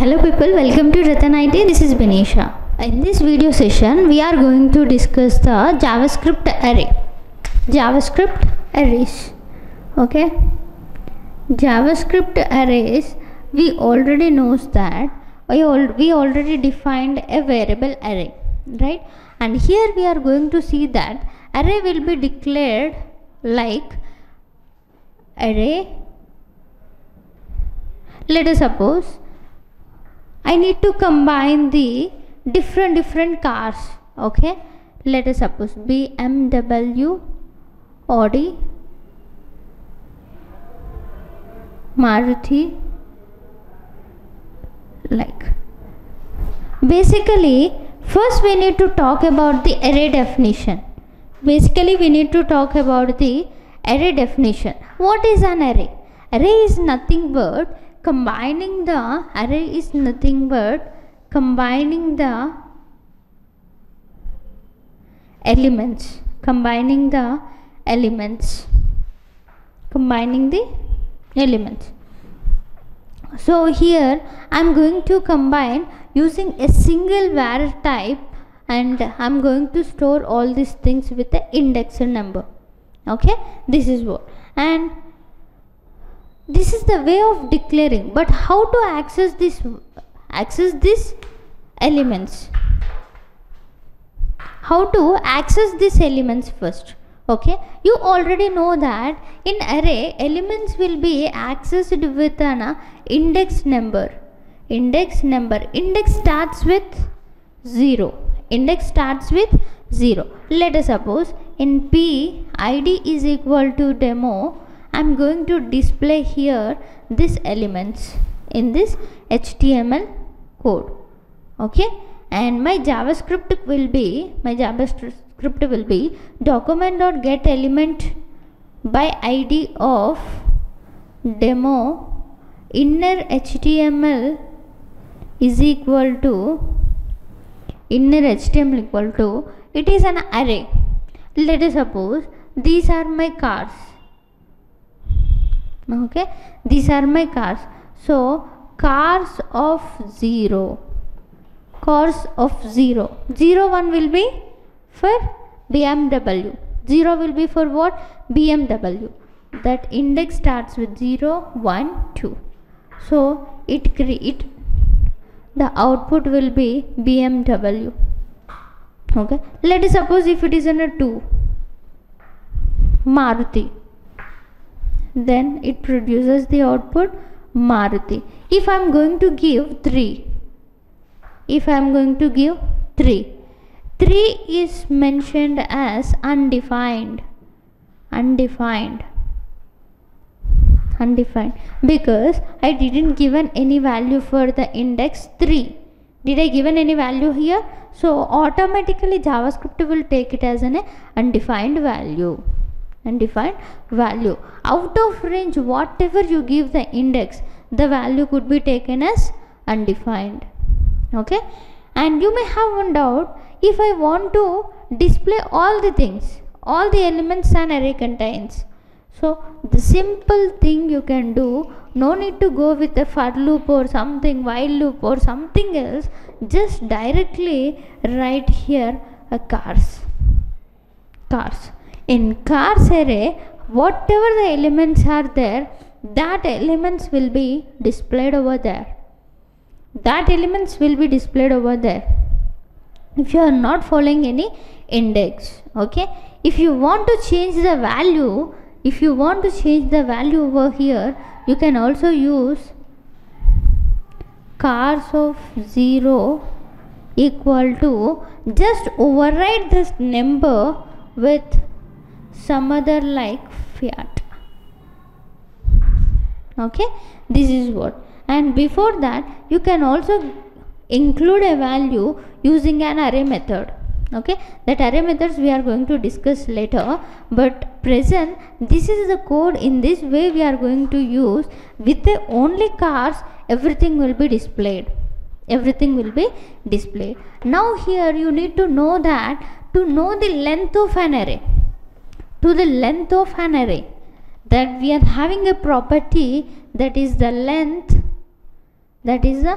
Hello people, welcome to Ratan IT. This is Binesha. In this video session, we are going to discuss the JavaScript array. JavaScript arrays. Okay. JavaScript arrays, we already knows that we already defined a variable array, right? And here we are going to see that array will be declared like array. Let us suppose I need to combine the different cars. Okay, let us suppose BMW, Audi, Maruti, like. Basically, first we need to talk about the array definition. What is an array? Array is nothing but combining the elements. So here I am going to combine using a single var type, and I am going to store all these things with the index number. Okay, this is what, and this is the way of declaring. But how to access this elements? First. Okay, you already know that in array elements will be accessed with an index number. Index starts with 0. Let us suppose in P ID is equal to demo, I am going to display here this elements in this HTML code. Okay, and my JavaScript will be document.getElement by ID of demo inner HTML is equal to it is an array. Let us suppose these are my cars. Okay, these are my cars. So cars of 0. 01 will be for BMW. 0 will be for what? BMW. That index starts with 0, 1, 2. So the output will be BMW. Okay, let us suppose if it is in a 2, Maruti, then it produces the output Maruti. If I am going to give 3, is mentioned as undefined because I didn't given any value for the index 3. Did I given any value here? So automatically JavaScript will take it as an undefined value. Out of range, whatever you give the index, the value could be taken as undefined. Okay, and you may have one doubt, if I want to display all the things, all the elements an array contains. So the simple thing you can do, no need to go with a for loop or something, while loop or something else, just directly write here a cars. In cars array, whatever the elements are there, that elements will be displayed over there. If you are not following any index. Okay, if you want to change the value, over here, you can also use cars of 0 equal to, just override this number with some other like Fiat. Okay, this is what. And before that, you can also include a value using an array method. Okay, that array methods we are going to discuss later, but present this is the code. In this way we are going to use with the only cars, everything will be displayed. Now here you need to know that, to know the length of an array, that we are having a property that is the length that is the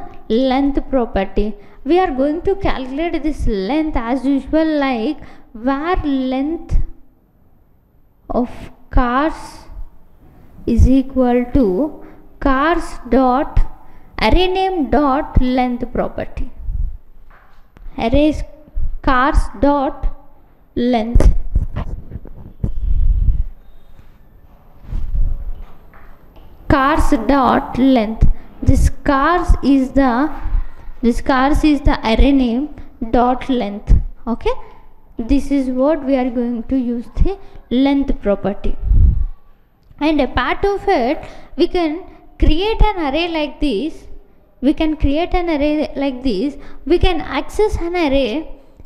length property. We are going to calculate this length as usual, like where length of cars is equal to cars dot array name dot length property. Arrays cars dot length. Cars dot length. This cars is the array name dot length. Okay, this is what we are going to use the length property. And a part of it, we can create an array like this. We can access an array.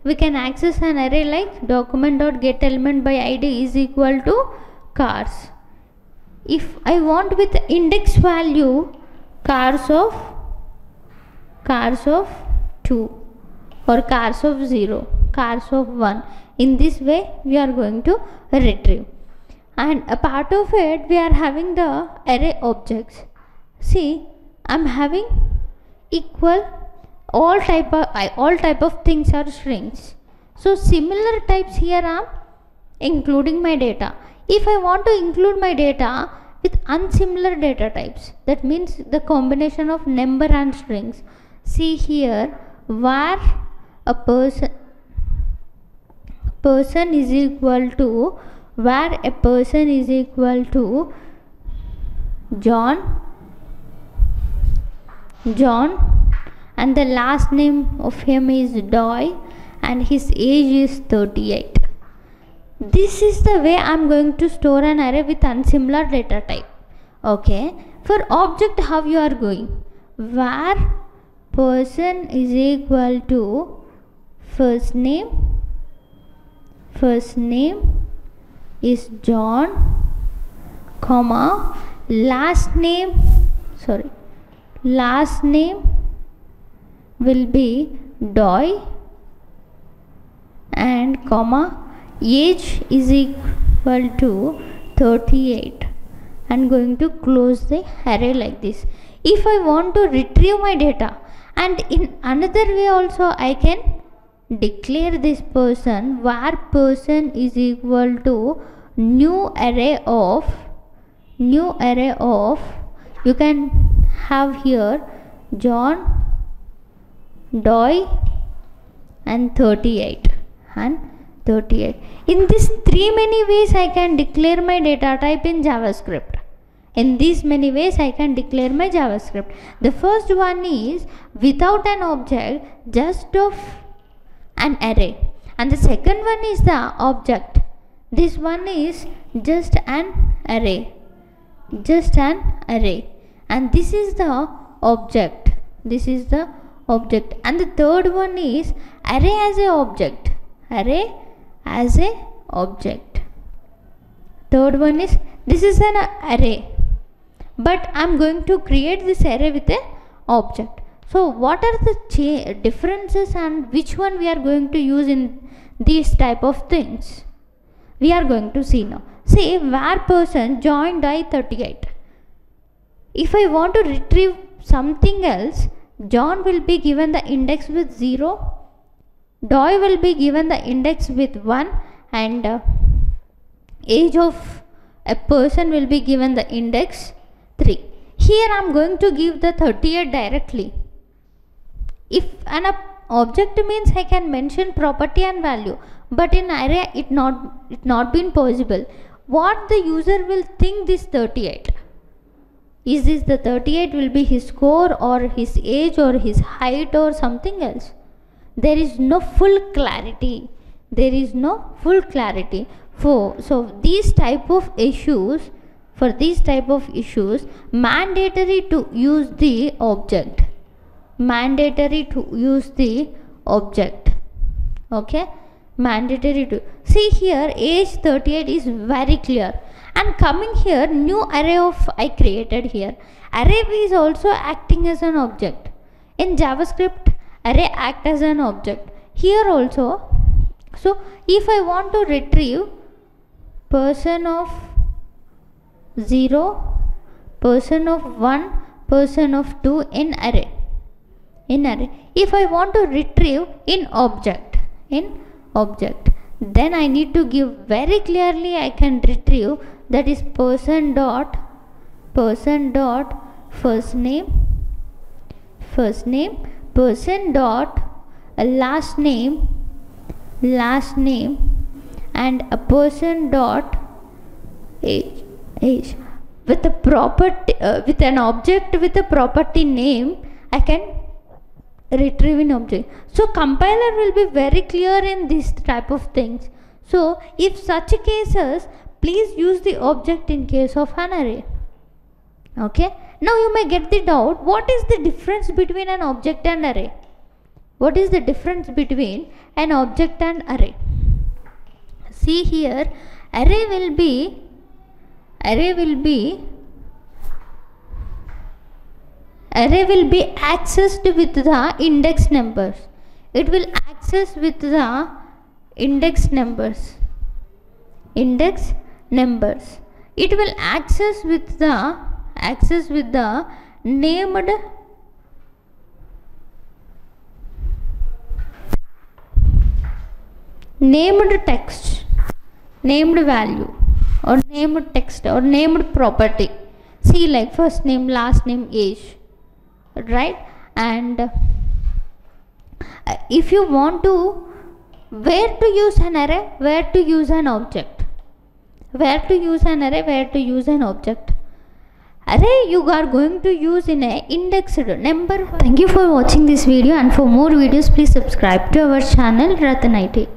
Like document.getElement by id is equal to cars. If I want with index value cars of 2 or cars of 0, cars of 1, in this way we are going to retrieve. And a part of it, we are having the array objects. See, I am having equal, all type of things are strings. So similar types here I am including my data. If I want to include my data with unsimilar data types, that means the combination of number and strings, see here where a person is equal to, where a person is equal to John, and the last name of him is Doy, and his age is 38. This is the way I am going to store an array with unsimilar data type. Okay, for object, how you are going? Where person is equal to first name is John, comma, last name will be Doy, and comma, age is equal to 38, and going to close the array like this. If I want to retrieve my data, and in another way also I can declare this person, where person is equal to new array of, you can have here John, Doy, and 38 and 38. In this many ways I can declare my data type in JavaScript. In these many ways I can declare my JavaScript. The first one is without an object, just of an array. And the second one is the object. This one is just an array. And this is the object. And the third one is array as an object. Third one is, this is an array, but I am going to create this array with an object. So what are the differences and which one we are going to use in these type of things, we are going to see now. See, where person John, Doy, 38. If I want to retrieve something else, John will be given the index with 0, Doy will be given the index with 1, and age of a person will be given the index 3. Here I am going to give the 38 directly. If an object means I can mention property and value, but in array it not been possible. What the user will think this 38? Is this the 38 will be his score or his age or his height or something else? There is no full clarity. So these type of issues, mandatory to use the object. Okay, mandatory to see here age 38 is very clear. And coming here, new array of I created here. Array is also acting as an object. In JavaScript, array act as an object here also. So if I want to retrieve person of 0, person of 1, person of 2 in array, in array. If I want to retrieve in object, then I need to give very clearly I can retrieve, that is person dot first name, person dot last name, and a person dot age. With a property with an object with a property name, I can retrieve an object. So compiler will be very clear in this type of things. So if such cases, please use the object in case of an array. Okay. Now you may get the doubt, what is the difference between an object and array? What is the difference between an object and array? See here, array will be accessed with the index numbers. It will access with the index numbers. It will access with the named text, named value, or named text, or named property. See, like first name, last name, age, right? And if you want to, where to use an array, where to use an object, array you are going to use in a indexed number. Thank you for watching this video, and for more videos please subscribe to our channel Ratan IT.